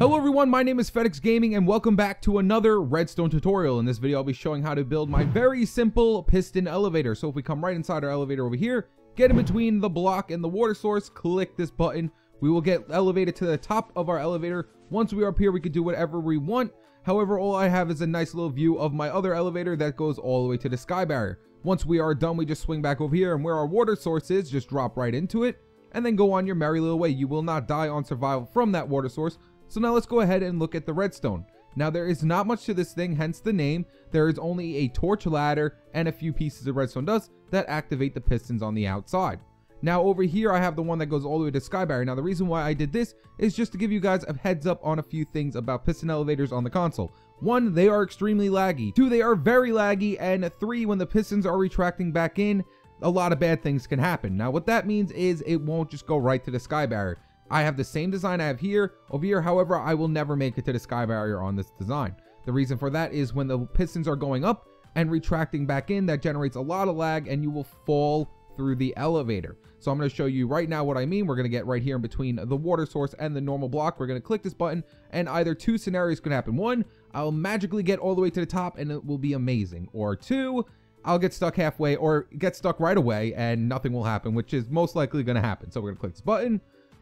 Hello everyone, my name is FedEx Gaming and welcome back to another Redstone tutorial. In this video, I'll be showing how to build my very simple piston elevator. So if we come right inside our elevator over here, get in between the block and the water source, click this button, we will get elevated to the top of our elevator. Once we are up here, we can do whatever we want. However, all I have is a nice little view of my other elevator that goes all the way to the sky barrier. Once we are done, we just swing back over here, and where our water source is, just drop right into it and then go on your merry little way. You will not die on survival from that water source. So now let's go ahead and look at the redstone. Now there is not much to this thing, hence the name. There is only a torch ladder and a few pieces of redstone dust that activate the pistons on the outside. Now over here I have the one that goes all the way to sky barrier. Now the reason why I did this is just to give you guys a heads up on a few things about piston elevators on the console. 1, they are extremely laggy. 2, they are very laggy. And 3, when the pistons are retracting back in, a lot of bad things can happen. Now what that means is it won't just go right to the sky barrier. I have the same design I have here, over here, however, I will never make it to the sky barrier on this design. The reason for that is when the pistons are going up and retracting back in, that generates a lot of lag and you will fall through the elevator. So I'm going to show you right now what I mean. We're going to get right here in between the water source and the normal block. We're going to click this button and either two scenarios can happen. 1, I'll magically get all the way to the top and it will be amazing. Or 2, I'll get stuck halfway or get stuck right away and nothing will happen, which is most likely going to happen. So we're going to click this button.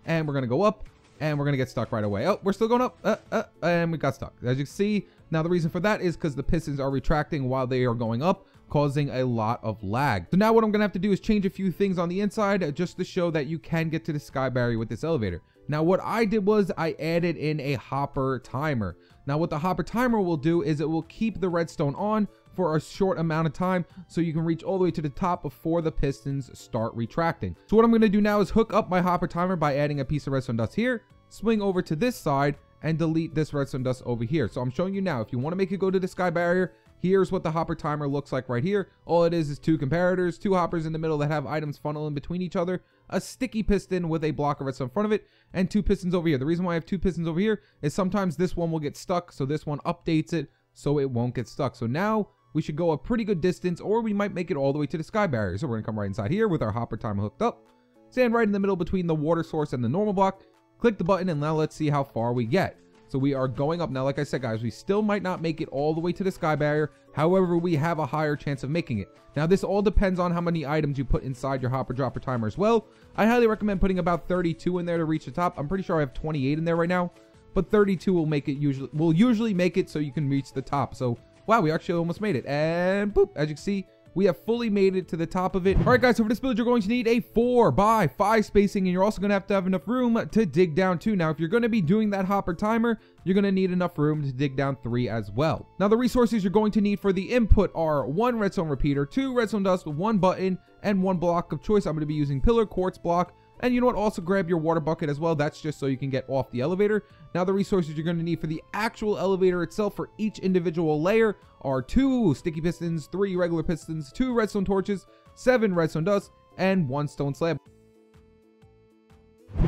And we're going to go up and we're going to get stuck right away. Oh, we're still going up and we got stuck. As you can see, now the reason for that is because the pistons are retracting while they are going up, causing a lot of lag. So now what I'm going to have to do is change a few things on the inside just to show that you can get to the sky barrier with this elevator. Now what I did was I added in a hopper timer. Now what the hopper timer will do is it will keep the redstone on for a short amount of time so you can reach all the way to the top before the pistons start retracting. So what I'm going to do now is hook up my hopper timer by adding a piece of redstone dust here, swing over to this side and delete this redstone dust over here. So I'm showing you now, if you want to make it go to the sky barrier, here's what the hopper timer looks like right here. All it is two comparators, 2 hoppers in the middle that have items funnel in between each other, a sticky piston with a block of redstone in front of it, and 2 pistons over here. The reason why I have 2 pistons over here is sometimes this one will get stuck, so this one updates it so it won't get stuck. So now we should go a pretty good distance, or we might make it all the way to the sky barrier. So we're going to come right inside here with our hopper timer hooked up, stand right in the middle between the water source and the normal block, click the button, and now let's see how far we get. So we are going up now. Like I said, guys, we still might not make it all the way to the sky barrier. However, we have a higher chance of making it. Now, this all depends on how many items you put inside your hopper dropper timer as well. I highly recommend putting about 32 in there to reach the top. I'm pretty sure I have 28 in there right now, but 32 will usually make it so you can reach the top. So wow, we actually almost made it. And boop, as you can see, we have fully made it to the top of it. All right, guys, so for this build, you're going to need a 4x5 spacing, and you're also going to have enough room to dig down 2. Now, if you're going to be doing that hopper timer, you're going to need enough room to dig down 3 as well. Now, the resources you're going to need for the input are 1 redstone repeater, 2 redstone dust, 1 button, and 1 block of choice. I'm going to be using pillar, quartz block, and you know what, also grab your water bucket as well. That's just so you can get off the elevator. Now the resources you're going to need for the actual elevator itself for each individual layer are 2 sticky pistons, 3 regular pistons, 2 redstone torches, 7 redstone dust, and 1 stone slab.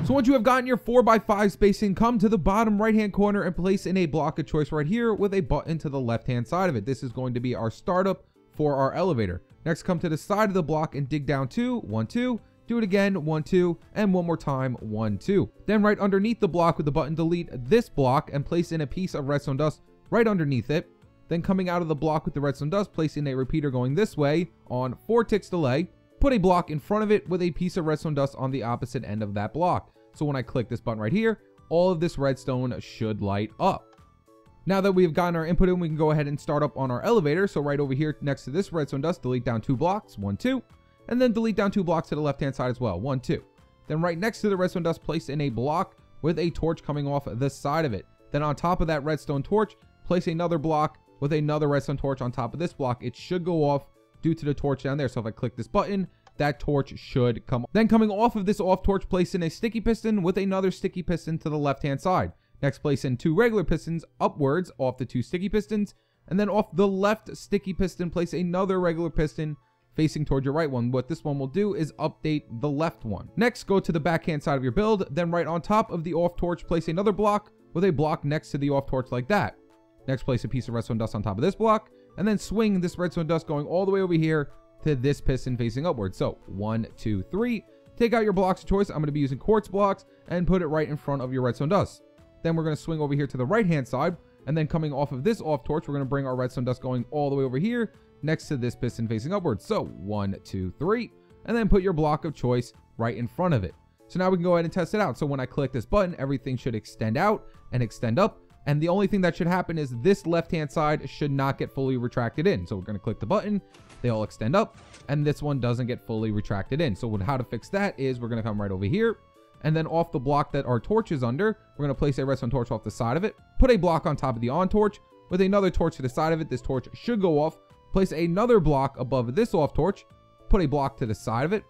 So once you have gotten your 4x5 spacing, come to the bottom right hand corner and place in a block of choice right here with a button to the left hand side of it. This is going to be our startup for our elevator. Next, come to the side of the block and dig down 2, 1, 2. Do it again, 1, 2, and one more time, 1, 2. Then right underneath the block with the button, delete this block and place in a piece of redstone dust right underneath it. Then coming out of the block with the redstone dust, place in a repeater going this way on 4 ticks delay. Put a block in front of it with a piece of redstone dust on the opposite end of that block. So when I click this button right here, all of this redstone should light up. Now that we've gotten our input in, we can go ahead and start up on our elevator. So right over here next to this redstone dust, delete down 2 blocks, 1, 2. And then delete down 2 blocks to the left-hand side as well, 1, 2. Then right next to the redstone dust, place in a block with a torch coming off the side of it. Then on top of that redstone torch, place another block with another redstone torch on top of this block. It should go off due to the torch down there. So if I click this button, that torch should come off. Then coming off of this off torch, place in a sticky piston with another sticky piston to the left-hand side. Next, place in 2 regular pistons upwards off the 2 sticky pistons. And then off the left sticky piston, place another regular piston facing toward your right one. What this one will do is update the left one. Next, go to the backhand side of your build. Then right on top of the off torch, place another block with a block next to the off torch like that. Next, place a piece of redstone dust on top of this block, and then swing this redstone dust going all the way over here to this piston facing upward. So 1, 2, 3. Take out your blocks of choice. I'm going to be using quartz blocks and put it right in front of your redstone dust. Then we're going to swing over here to the right hand side, and then coming off of this off torch, we're going to bring our redstone dust going all the way over here next to this piston facing upwards. So 1, 2, 3, and then put your block of choice right in front of it. So now we can go ahead and test it out. So when I click this button, everything should extend out and extend up. And the only thing that should happen is this left-hand side should not get fully retracted in. So we're going to click the button, they all extend up, and this one doesn't get fully retracted in. So how to fix that is we're going to come right over here, and then off the block that our torch is under, we're going to place a redstone torch off the side of it, put a block on top of the on torch with another torch to the side of it. This torch should go off. Place another block above this off torch, put a block to the side of it,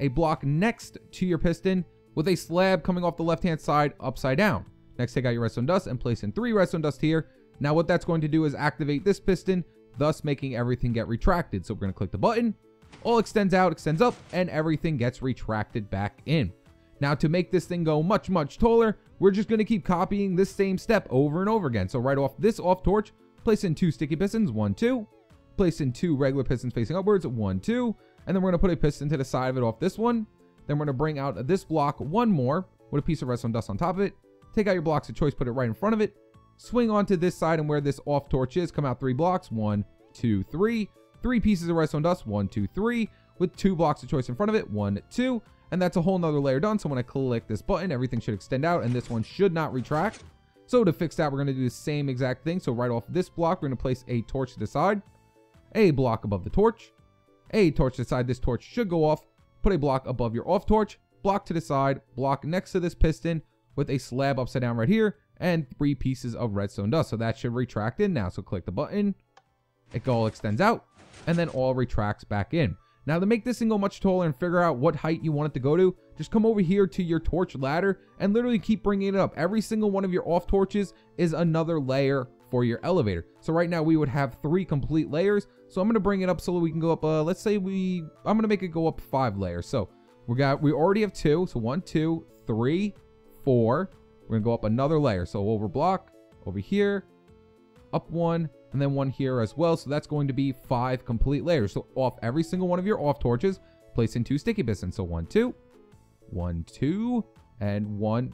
a block next to your piston with a slab coming off the left-hand side upside down. Next, take out your redstone dust and place in 3 redstone dust here. Now what that's going to do is activate this piston, thus making everything get retracted. So we're going to click the button, all extends out, extends up, and everything gets retracted back in. Now to make this thing go much, much taller, we're just going to keep copying this same step over and over again. So right off this off torch, place in 2 sticky pistons, 1, 2, place in 2 regular pistons facing upwards, 1, 2, and then we're going to put a piston to the side of it off this one. Then we're going to bring out this block one more with a piece of redstone dust on top of it. Take out your blocks of choice, put it right in front of it, swing onto this side and where this off torch is, come out 3 blocks, 1, 2, 3, 3 pieces of redstone dust, 1, 2, 3, with 2 blocks of choice in front of it, 1, 2, and that's a whole nother layer done. So when I click this button, everything should extend out and this one should not retract. So to fix that, we're gonna do the same exact thing. So right off this block, we're gonna place a torch to the side, a block above the torch, a torch to the side, this torch should go off, put a block above your off torch, block to the side, block next to this piston, with a slab upside down right here, and 3 pieces of redstone dust. So that should retract in now. So click the button, it all extends out, and then all retracts back in. Now to make this thing go much taller and figure out what height you want it to go to, just come over here to your torch ladder and literally keep bringing it up. Every single one of your off torches is another layer for your elevator. So right now we would have 3 complete layers. So I'm going to bring it up so that we can go up, let's say I'm going to make it go up 5 layers. So we already have 2. So 1, 2, 3, 4. We're gonna go up another layer, so over block over here, up 1, and then 1 here as well. So that's going to be 5 complete layers. So off every single one of your off torches, place in 2 sticky pistons. So 1, 2, 1, 2, and 1,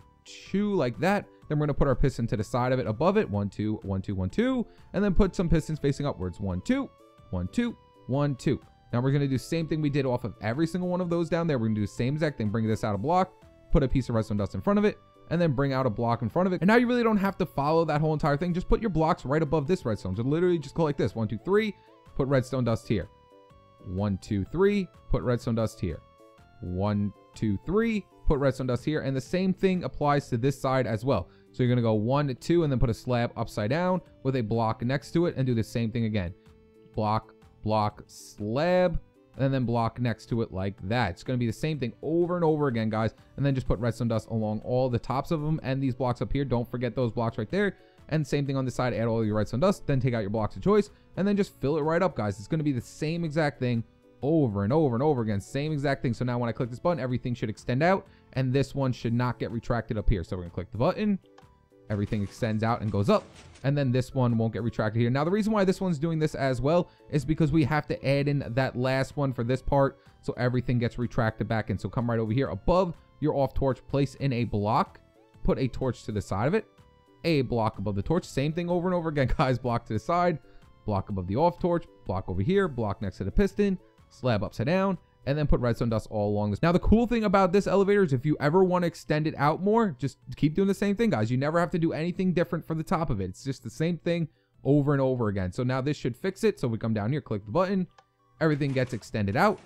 2, like that. Then we're gonna put our piston to the side of it above it, 1, 2, 1, 2, 1, 2, and then put some pistons facing upwards, 1, 2, 1, 2, 1, 2. Now we're gonna do the same thing we did off of every single one of those down there. We're gonna do the same exact thing, bring this out a block, put a piece of redstone dust in front of it, and then bring out a block in front of it. And now you really don't have to follow that whole entire thing. Just put your blocks right above this redstone. So literally just go like this. 1, 2, 3, put redstone dust here. 1, 2, 3, put redstone dust here. 1, 2, 3, put redstone dust here. And the same thing applies to this side as well. So you're gonna go 1, 2, and then put a slab upside down with a block next to it and do the same thing again. Block, block, slab, and then block next to it like that. It's going to be the same thing over and over again, guys. And then just put redstone dust along all the tops of them and these blocks up here. Don't forget those blocks right there. And same thing on the side, add all your redstone dust, then take out your blocks of choice, and then just fill it right up, guys. It's going to be the same exact thing over and over and over again. Same exact thing. So now when I click this button, everything should extend out and this one should not get retracted up here. So we're going to click the button. Everything extends out and goes up, and then this one won't get retracted here. Now the reason why this one's doing this as well is because we have to add in that last one for this part, so everything gets retracted back in. So come right over here above your off torch, place in a block, put a torch to the side of it, a block above the torch, same thing over and over again, guys. Block to the side, block above the off torch, block over here, block next to the piston, slab upside down, and then put redstone dust all along this. Now the cool thing about this elevator is if you ever want to extend it out more, just keep doing the same thing, guys. You never have to do anything different for the top of it. It's just the same thing over and over again. So now this should fix it. So we come down here, click the button, everything gets extended out,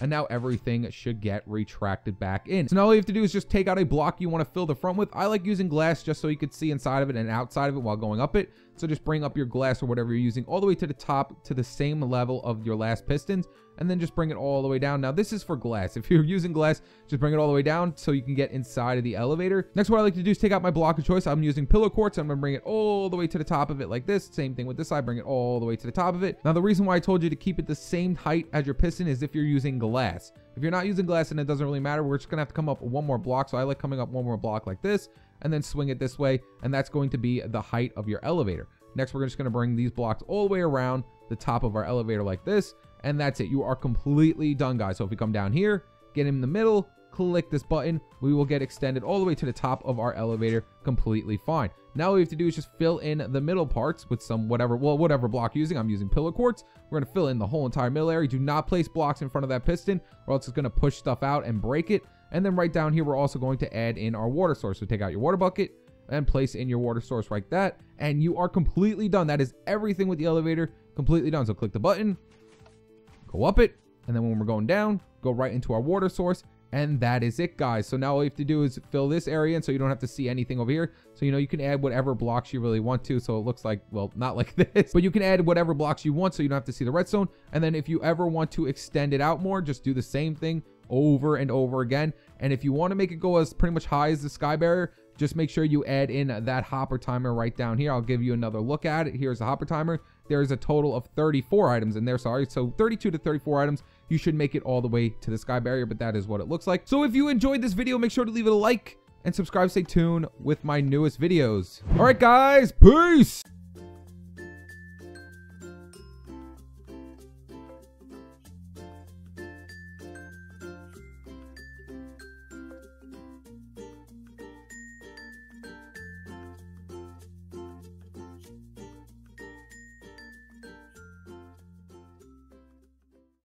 and now everything should get retracted back in. So now all you have to do is just take out a block you want to fill the front with. I like using glass just so you could see inside of it and outside of it while going up it. So just bring up your glass or whatever you're using all the way to the top to the same level of your last pistons, and then just bring it all the way down. Now this is for glass. If you're using glass, just bring it all the way down so you can get inside of the elevator. Next, what I like to do is take out my block of choice. I'm using pillar quartz. I'm gonna bring it all the way to the top of it like this. Same thing with this side, bring it all the way to the top of it. Now the reason why I told you to keep it the same height as your piston is if you're using glass. If you're not using glass, and it doesn't really matter, we're just gonna have to come up one more block. So I like coming up one more block like this and then swing it this way, and that's going to be the height of your elevator. Next, we're just gonna bring these blocks all the way around the top of our elevator like this, and that's it. You are completely done, guys. So if we come down here, get in the middle, click this button, we will get extended all the way to the top of our elevator completely fine. Now all we have to do is just fill in the middle parts with some whatever block using. I'm using pillar quartz. We're gonna fill in the whole entire middle area. Do not place blocks in front of that piston or else it's gonna push stuff out and break it. And then right down here, we're also going to add in our water source. So take out your water bucket and place in your water source like that. And you are completely done. That is everything with the elevator, completely done. So click the button, go up it. And then when we're going down, go right into our water source. And that is it, guys. So now all you have to do is fill this area in so you don't have to see anything over here. So, you know, you can add whatever blocks you really want to. So it looks like, well, not like this, but you can add whatever blocks you want so you don't have to see the redstone. And then if you ever want to extend it out more, just do the same thing over and over again. And if you want to make it go as pretty much high as the sky barrier, just make sure you add in that hopper timer right down here. I'll give you another look at it. Here's the hopper timer. There's a total of 34 items in there, sorry. So 32 to 34 items. You should make it all the way to the sky barrier, but that is what it looks like. So if you enjoyed this video, make sure to leave it a like and subscribe. Stay tuned with my newest videos. All right, guys, peace.